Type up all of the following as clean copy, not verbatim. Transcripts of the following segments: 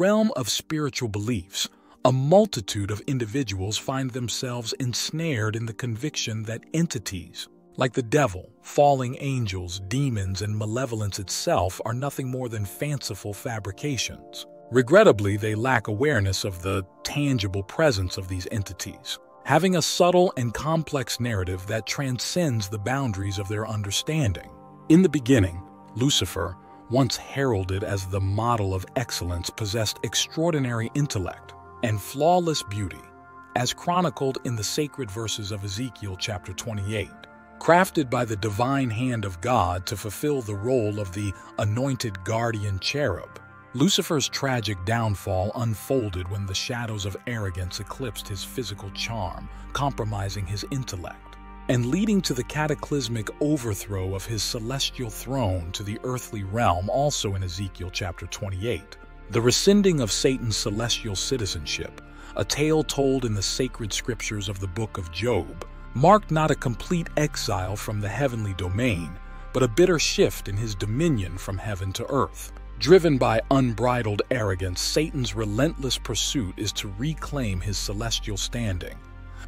realm of spiritual beliefs, a multitude of individuals find themselves ensnared in the conviction that entities, like the devil, falling angels, demons, and malevolence itself, are nothing more than fanciful fabrications. Regrettably, they lack awareness of the tangible presence of these entities, having a subtle and complex narrative that transcends the boundaries of their understanding. In the beginning, Lucifer, once heralded as the model of excellence, possessed extraordinary intellect and flawless beauty, as chronicled in the sacred verses of Ezekiel chapter 28. Crafted by the divine hand of God to fulfill the role of the anointed guardian cherub, Lucifer's tragic downfall unfolded when the shadows of arrogance eclipsed his physical charm, compromising his intellect, and leading to the cataclysmic overthrow of his celestial throne to the earthly realm, also in Ezekiel chapter 28. The rescinding of Satan's celestial citizenship, a tale told in the sacred scriptures of the book of Job, marked not a complete exile from the heavenly domain, but a bitter shift in his dominion from heaven to earth. Driven by unbridled arrogance, Satan's relentless pursuit is to reclaim his celestial standing,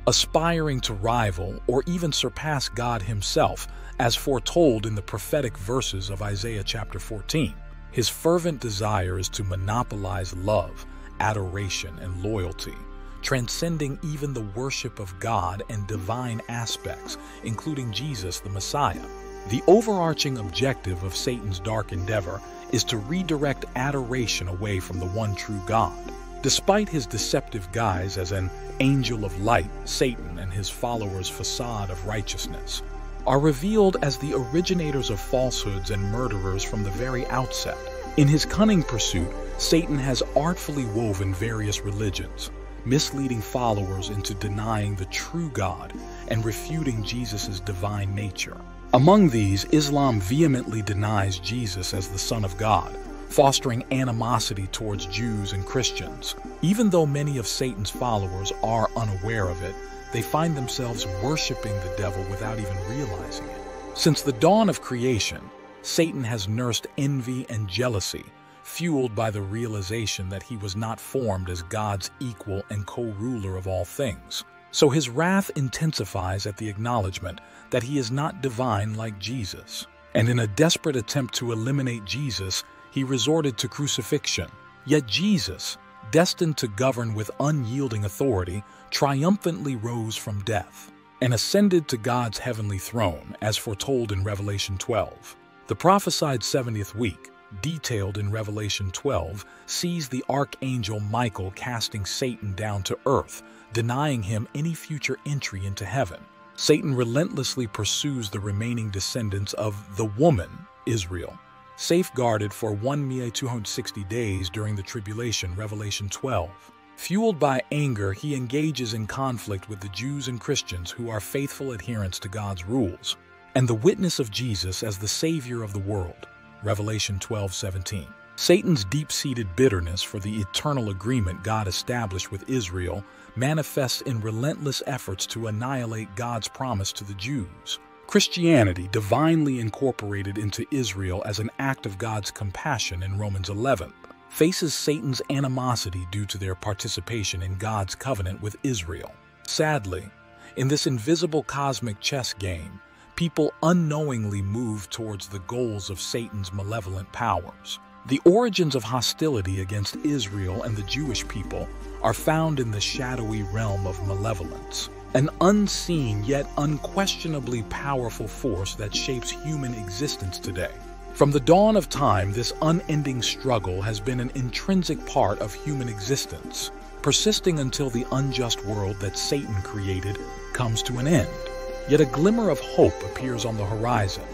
aspiring to rival or even surpass God himself, as foretold in the prophetic verses of Isaiah chapter 14. His fervent desire is to monopolize love, adoration, and loyalty, transcending even the worship of God and divine aspects, including Jesus the Messiah. The overarching objective of Satan's dark endeavor is to redirect adoration away from the one true God. Despite his deceptive guise as an angel of light, Satan and his followers' facade of righteousness are revealed as the originators of falsehoods and murderers from the very outset. In his cunning pursuit, Satan has artfully woven various religions, misleading followers into denying the true God and refuting Jesus' divine nature. Among these, Islam vehemently denies Jesus as the Son of God, fostering animosity towards Jews and Christians. Even though many of Satan's followers are unaware of it, they find themselves worshiping the devil without even realizing it. Since the dawn of creation, Satan has nursed envy and jealousy, fueled by the realization that he was not formed as God's equal and co-ruler of all things. So his wrath intensifies at the acknowledgement that he is not divine like Jesus. And in a desperate attempt to eliminate Jesus, he resorted to crucifixion. Yet Jesus, destined to govern with unyielding authority, triumphantly rose from death and ascended to God's heavenly throne, as foretold in Revelation 12. The prophesied 70th week, detailed in Revelation 12, sees the archangel Michael casting Satan down to earth, denying him any future entry into heaven. Satan relentlessly pursues the remaining descendants of the woman, Israel, safeguarded for 1,260 days during the tribulation, Revelation 12. Fueled by anger, he engages in conflict with the Jews and Christians who are faithful adherents to God's rules and the witness of Jesus as the Savior of the world, Revelation 12:17. Satan's deep-seated bitterness for the eternal agreement God established with Israel manifests in relentless efforts to annihilate God's promise to the Jews. Christianity, divinely incorporated into Israel as an act of God's compassion in Romans 11, faces Satan's animosity due to their participation in God's covenant with Israel. Sadly, in this invisible cosmic chess game, people unknowingly move towards the goals of Satan's malevolent powers. The origins of hostility against Israel and the Jewish people are found in the shadowy realm of malevolence, an unseen yet unquestionably powerful force that shapes human existence today. From the dawn of time, this unending struggle has been an intrinsic part of human existence, persisting until the unjust world that Satan created comes to an end. Yet a glimmer of hope appears on the horizon,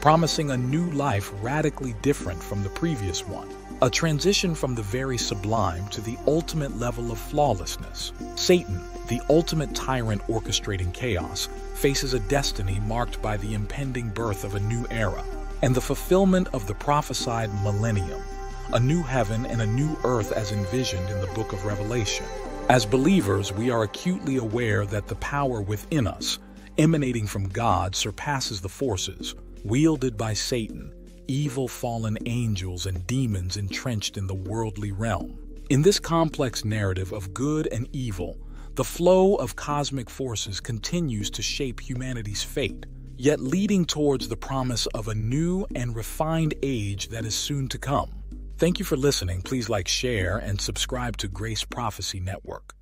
promising a new life radically different from the previous one, a transition from the very sublime to the ultimate level of flawlessness. Satan, the ultimate tyrant orchestrating chaos, faces a destiny marked by the impending birth of a new era and the fulfillment of the prophesied millennium, a new heaven and a new earth as envisioned in the book of Revelation. As believers, we are acutely aware that the power within us, emanating from God, surpasses the forces wielded by Satan, evil fallen angels and demons entrenched in the worldly realm. In this complex narrative of good and evil, the flow of cosmic forces continues to shape humanity's fate, yet leading towards the promise of a new and refined age that is soon to come. Thank you for listening. Please like, share, and subscribe to Grace Prophecy Network.